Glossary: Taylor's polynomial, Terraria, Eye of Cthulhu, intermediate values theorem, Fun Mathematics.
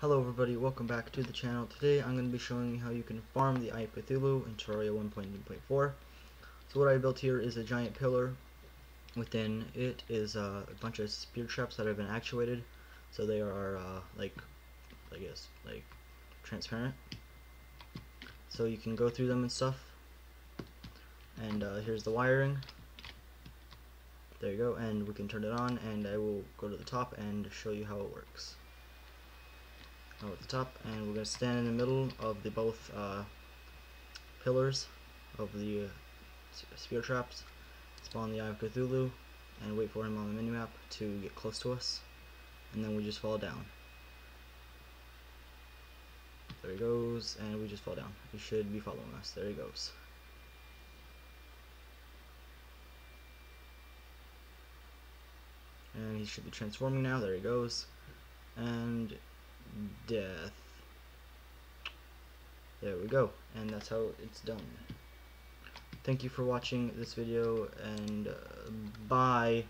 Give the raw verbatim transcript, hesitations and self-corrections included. Hello everybody, welcome back to the channel. Today I'm going to be showing you how you can farm the Eye of Cthulhu in Terraria one point two point four. So what I built here is a giant pillar. Within it is uh, a bunch of spear traps that have been actuated, so they are uh, like, I guess, like transparent. So you can go through them and stuff. And uh, here's the wiring. There you go, and we can turn it on, and I will go to the top and show you how it works. Now at the top, and we're going to stand in the middle of the both uh, pillars of the uh, spear traps, spawn the Eye of Cthulhu, and wait for him on the minimap to get close to us, and then we just fall down. There he goes, and we just fall down. He should be following us. There he goes. And he should be transforming now. There he goes. And death. There we go, and that's how it's done. Thank you for watching this video, and uh, bye.